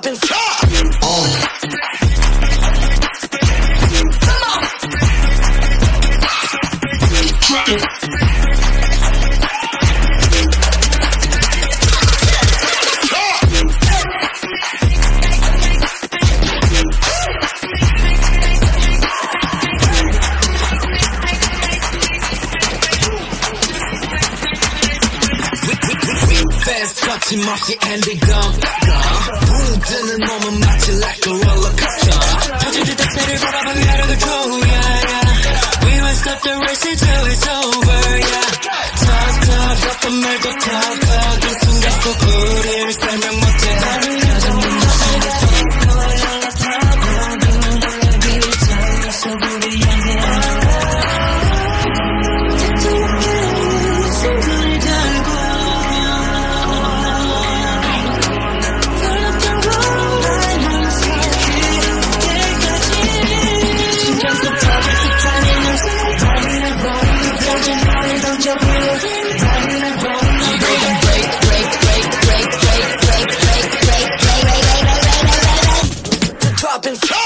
I've been flying fast touching my shit and they gone. Boom, 되는 몸은 마치 like a roller coaster. 터질 듯 새를 바라봐 가려고 go, yeah, yeah. We must stop the race till it's over, yeah. Talk, talk, 어떤 말도 talk, talk. 이 순간 속 우릴 설명 못해. 나를 가장 빛나게 I've been